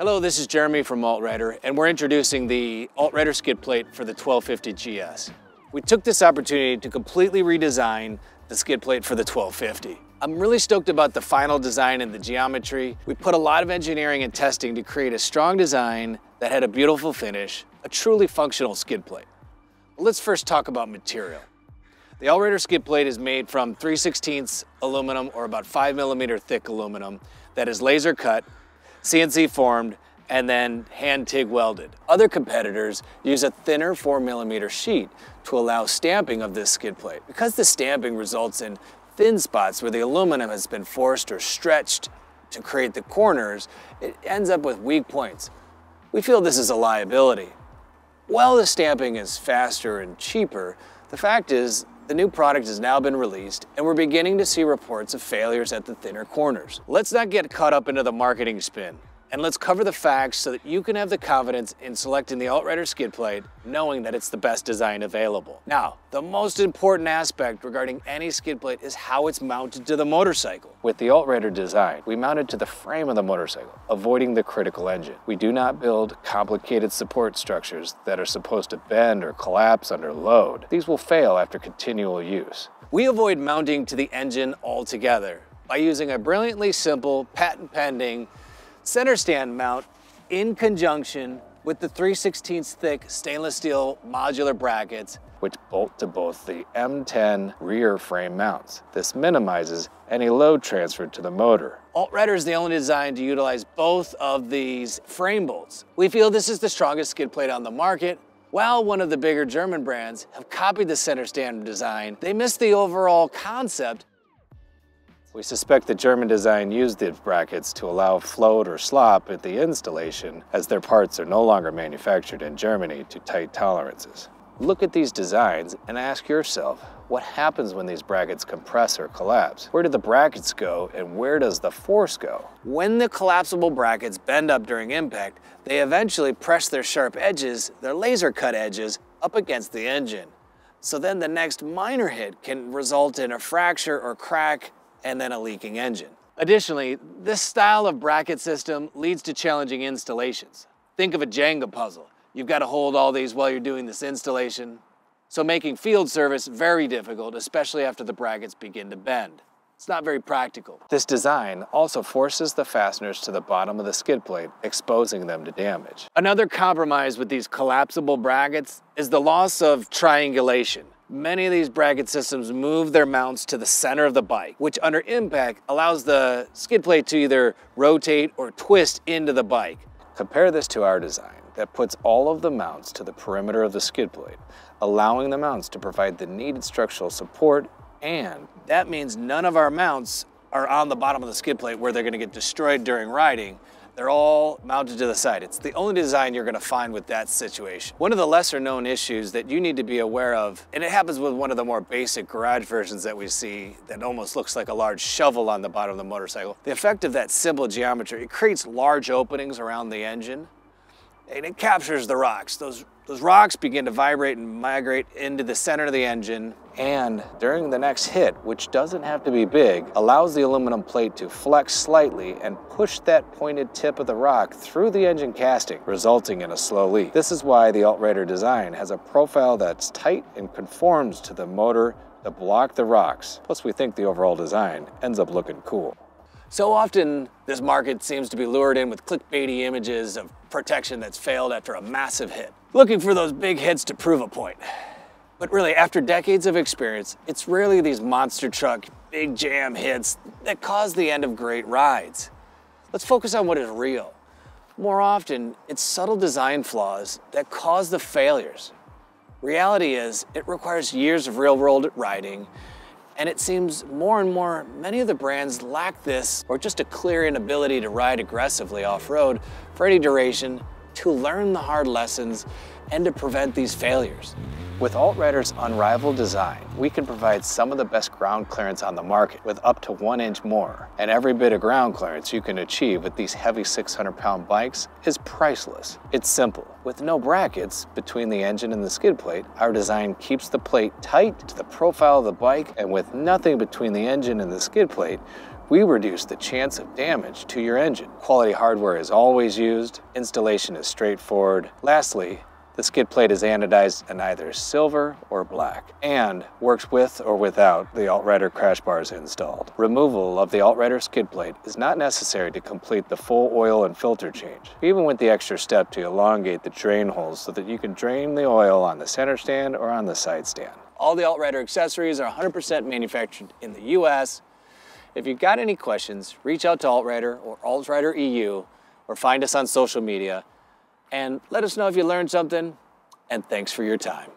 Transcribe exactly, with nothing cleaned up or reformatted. Hello, this is Jeremy from AltRider, and we're introducing the AltRider skid plate for the twelve fifty G S. We took this opportunity to completely redesign the skid plate for the twelve fifty. I'm really stoked about the final design and the geometry. We put a lot of engineering and testing to create a strong design that had a beautiful finish, a truly functional skid plate. But let's first talk about material. The AltRider skid plate is made from three sixteenths aluminum, or about five millimeter thick aluminum, that is laser cut, C N C formed, and then hand TIG welded. Other competitors use a thinner four millimeter sheet to allow stamping of this skid plate. Because the stamping results in thin spots where the aluminum has been forced or stretched to create the corners, it ends up with weak points. We feel this is a liability. While the stamping is faster and cheaper, the fact is the new product has now been released, and we're beginning to see reports of failures at the thinner corners. Let's not get caught up into the marketing spin, and let's cover the facts so that you can have the confidence in selecting the AltRider skid plate, knowing that it's the best design available. Now, the most important aspect regarding any skid plate is how it's mounted to the motorcycle. With the AltRider design, we mount it to the frame of the motorcycle, avoiding the critical engine. We do not build complicated support structures that are supposed to bend or collapse under load. These will fail after continual use. We avoid mounting to the engine altogether by using a brilliantly simple, patent-pending center stand mount in conjunction with the three sixteenths thick stainless steel modular brackets, which bolt to both the M ten rear frame mounts. This minimizes any load transferred to the motor. AltRider is the only design to utilize both of these frame bolts. We feel this is the strongest skid plate on the market. While one of the bigger German brands have copied the center stand design, they missed the overall concept. We suspect the German design used the brackets to allow float or slop at the installation, as their parts are no longer manufactured in Germany to tight tolerances. Look at these designs and ask yourself, what happens when these brackets compress or collapse? Where do the brackets go, and where does the force go? When the collapsible brackets bend up during impact, they eventually press their sharp edges, their laser cut edges, up against the engine. So then the next minor hit can result in a fracture or crack, and then a leaking engine. Additionally, this style of bracket system leads to challenging installations. Think of a Jenga puzzle. You've got to hold all these while you're doing this installation, so making field service very difficult, especially after the brackets begin to bend. It's not very practical. This design also forces the fasteners to the bottom of the skid plate, exposing them to damage. Another compromise with these collapsible brackets is the loss of triangulation. Many of these bracket systems move their mounts to the center of the bike, which under impact allows the skid plate to either rotate or twist into the bike. Compare this to our design that puts all of the mounts to the perimeter of the skid plate, allowing the mounts to provide the needed structural support, and that means none of our mounts are on the bottom of the skid plate where they're going to get destroyed during riding. They're all mounted to the side. It's the only design you're gonna find with that situation. One of the lesser known issues that you need to be aware of, and it happens with one of the more basic garage versions that we see that almost looks like a large shovel on the bottom of the motorcycle, the effect of that simple geometry, it creates large openings around the engine, and it captures the rocks. Those, those rocks begin to vibrate and migrate into the center of the engine, and during the next hit, which doesn't have to be big, allows the aluminum plate to flex slightly and push that pointed tip of the rock through the engine casting, resulting in a slow leak. This is why the AltRider design has a profile that's tight and conforms to the motor to block the rocks. Plus, we think the overall design ends up looking cool. So often, this market seems to be lured in with clickbaity images of protection that's failed after a massive hit, looking for those big hits to prove a point. But really, after decades of experience, it's rarely these monster truck, big jam hits that cause the end of great rides. Let's focus on what is real. More often, it's subtle design flaws that cause the failures. Reality is, it requires years of real-world riding, and it seems more and more many of the brands lack this, or just a clear inability to ride aggressively off-road for any duration, to learn the hard lessons and to prevent these failures. With AltRider's unrivaled design, we can provide some of the best ground clearance on the market with up to one inch more, and every bit of ground clearance you can achieve with these heavy six hundred pound bikes is priceless. It's simple. With no brackets between the engine and the skid plate, our design keeps the plate tight to the profile of the bike, and with nothing between the engine and the skid plate, we reduce the chance of damage to your engine. Quality hardware is always used, installation is straightforward. Lastly, the skid plate is anodized in either silver or black and works with or without the AltRider crash bars installed. Removal of the AltRider skid plate is not necessary to complete the full oil and filter change. We even went the extra step to elongate the drain holes so that you can drain the oil on the center stand or on the side stand. All the AltRider accessories are one hundred percent manufactured in the U S If you've got any questions, reach out to AltRider or AltRider E U or find us on social media. And let us know if you learned something, and thanks for your time.